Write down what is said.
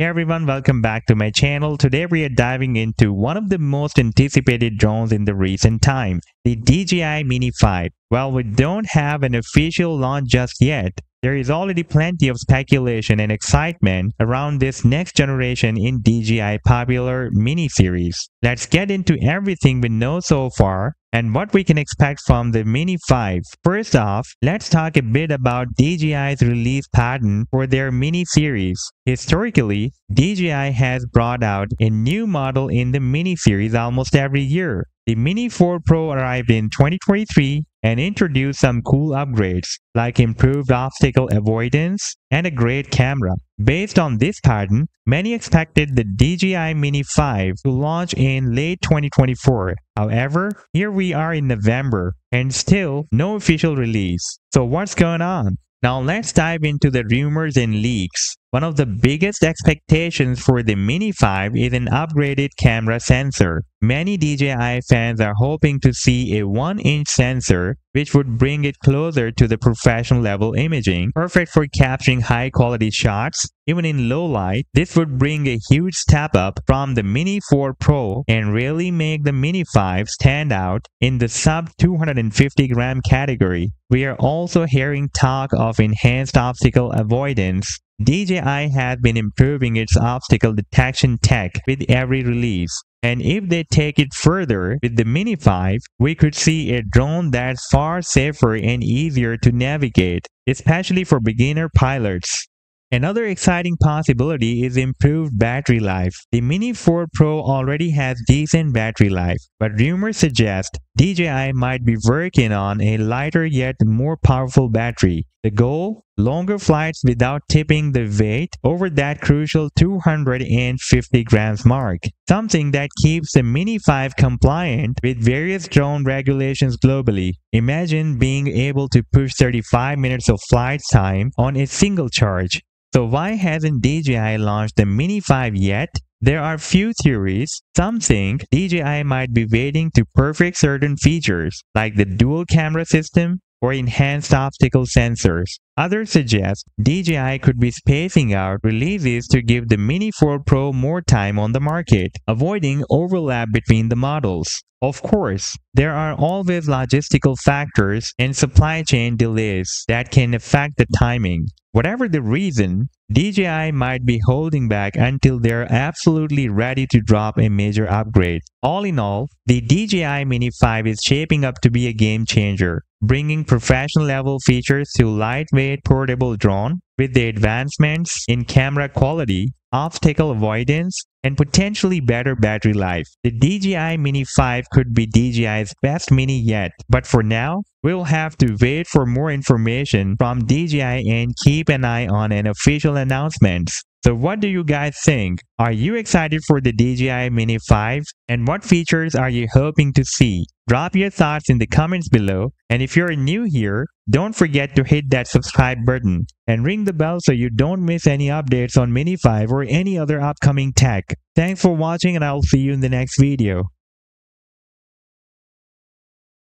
Hey everyone, welcome back to my channel. Today we are diving into one of the most anticipated drones in the recent time, the DJI Mini 5. While we don't have an official launch just yet, there is already plenty of speculation and excitement around this next generation in DJI popular Mini series. Let's get into everything we know so far and what we can expect from the Mini 5. First off, let's talk a bit about DJI's release pattern for their Mini series. Historically, DJI has brought out a new model in the Mini series almost every year. The Mini 4 Pro arrived in 2023 and introduced some cool upgrades like improved obstacle avoidance and a great camera. Based on this pattern, many expected the DJI Mini 5 to launch in late 2024. However, here we are in November and still no official release. So what's going on? Now let's dive into the rumors and leaks. One of the biggest expectations for the Mini 5 is an upgraded camera sensor. Many DJI fans are hoping to see a 1-inch sensor, which would bring it closer to the professional level imaging, perfect for capturing high-quality shots. Even in low light, this would bring a huge step up from the Mini 4 Pro and really make the Mini 5 stand out in the sub-250-gram category. We are also hearing talk of enhanced obstacle avoidance. DJI has been improving its obstacle detection tech with every release, and if they take it further with the Mini 5, we could see a drone that's far safer and easier to navigate, especially for beginner pilots. Another exciting possibility is improved battery life. The Mini 4 Pro already has decent battery life, but rumors suggest DJI might be working on a lighter yet more powerful battery. The goal? Longer flights without tipping the weight over that crucial 250 grams mark, something that keeps the Mini 5 compliant with various drone regulations globally. Imagine being able to push 35 minutes of flight time on a single charge. So why hasn't DJI launched the Mini 5 yet? There are few theories. Some think DJI might be waiting to perfect certain features, like the dual camera system or enhanced obstacle sensors. Others suggest DJI could be spacing out releases to give the Mini 4 Pro more time on the market, avoiding overlap between the models. Of course, there are always logistical factors and supply chain delays that can affect the timing. Whatever the reason, DJI might be holding back until they're absolutely ready to drop a major upgrade. All in all, the DJI Mini 5 is shaping up to be a game changer, bringing professional-level features to lightweight portable drone with the advancements in camera quality, obstacle avoidance, and potentially better battery life. The DJI Mini 5 could be DJI's best Mini yet, but for now, we'll have to wait for more information from DJI and keep an eye on an official announcement. So what do you guys think? Are you excited for the DJI Mini 5? And what features are you hoping to see? Drop your thoughts in the comments below. And if you're new here, don't forget to hit that subscribe button and ring the bell so you don't miss any updates on Mini 5 or any other upcoming tech. Thanks for watching, and I'll see you in the next video.